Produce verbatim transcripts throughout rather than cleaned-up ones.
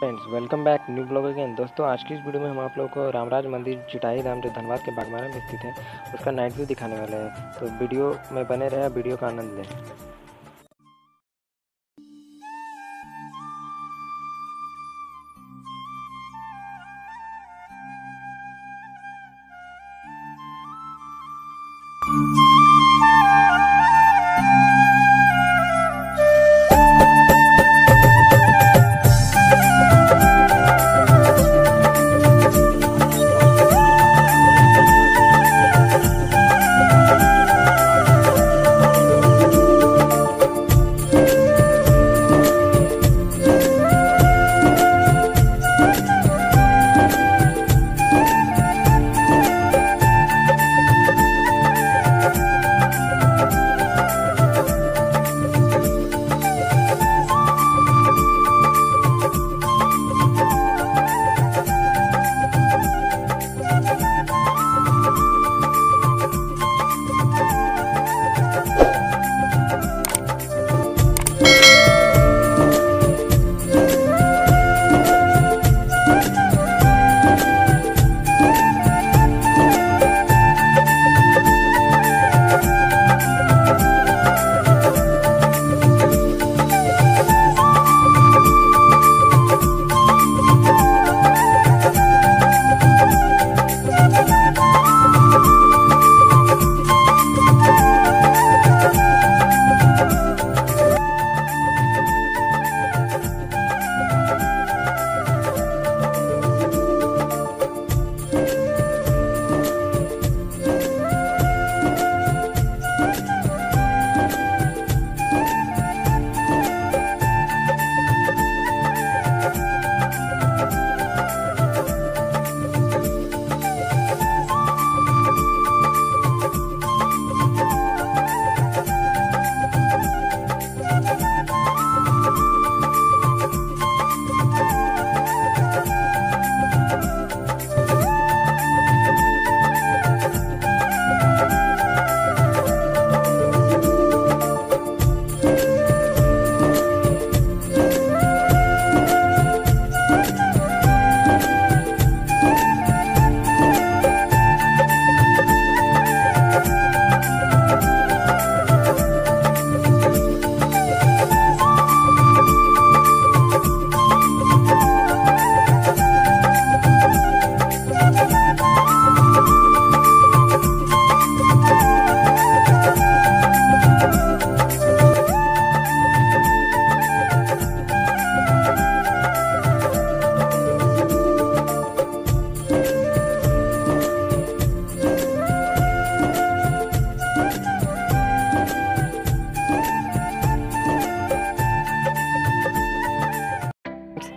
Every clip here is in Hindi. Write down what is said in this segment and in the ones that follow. Friends welcome back new blog again. दोस्तों आज की इस वीडियो में हम आप लोगों को रामराज मंदिर चिटाही धाम जो धनबाद के बागमारा में स्थित है उसका नाइट व्यू दिखाने वाले हैं, तो वीडियो में बने रहे, वीडियो का आनंद लें।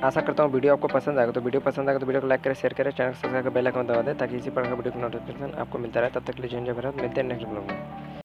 आशा करता हूँ वीडियो आपको पसंद आएगा, तो वीडियो पसंद आएगा तो वीडियो को लाइक करें, शेयर करें, चैनल को सब्सक्राइब कर बेल आइकन दबा दें ताकि इसी प्रकार का वीडियो का नोटिफिकेशन आपको मिलता रहे। तब तक के लिए जय हिंद जय भारत, मिलते हैं नेक्स्ट ब्लॉग में।